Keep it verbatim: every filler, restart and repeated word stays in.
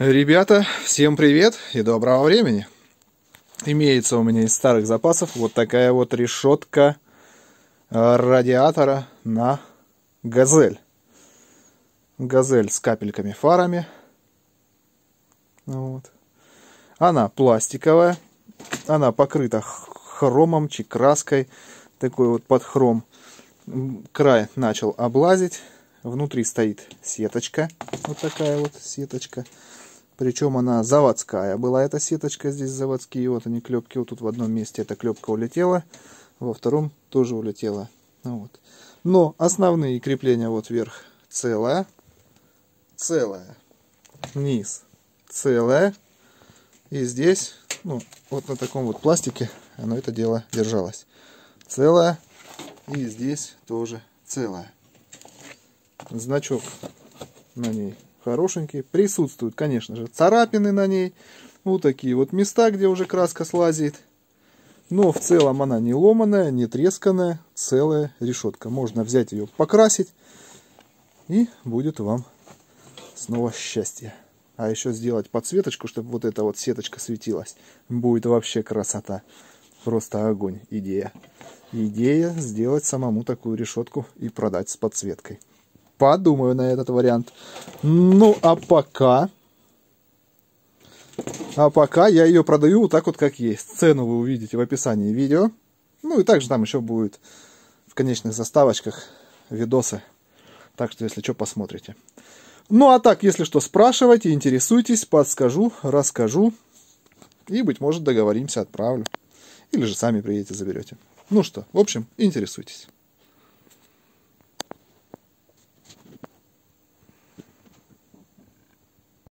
Ребята, всем привет и доброго времени. Имеется у меня из старых запасов вот такая вот решетка радиатора на Газель. Газель с капельками фарами. Вот. Она пластиковая, она покрыта хромом, краской, такой вот под хром. Край начал облазить. Внутри стоит сеточка, вот такая вот сеточка. Причем она заводская была, эта сеточка, здесь заводские, вот они клепки. Вот тут в одном месте эта клепка улетела, во втором тоже улетела. Вот. Но основные крепления, вот вверх целая, целая, низ целая. И здесь, ну, вот на таком вот пластике оно это дело держалось. Целая. И здесь тоже целая. Значок на ней хорошенький. Присутствуют, конечно же, царапины на ней. Вот такие вот места, где уже краска слазит. Но в целом она не ломаная, не тресканная. Целая решетка. Можно взять ее, покрасить. И будет вам снова счастье. А еще сделать подсветочку, чтобы вот эта вот сеточка светилась. Будет вообще красота. Просто огонь. Идея. Идея сделать самому такую решетку и продать с подсветкой. Подумаю на этот вариант. Ну, а пока... А пока я ее продаю вот так вот, как есть. Цену вы увидите в описании видео. Ну, и также там еще будет в конечных заставочках видосы. Так что, если что, посмотрите. Ну, а так, если что, спрашивайте, интересуйтесь, подскажу, расскажу. И, быть может, договоримся, отправлю. Или же сами приедете, заберете. Ну что, в общем, интересуйтесь.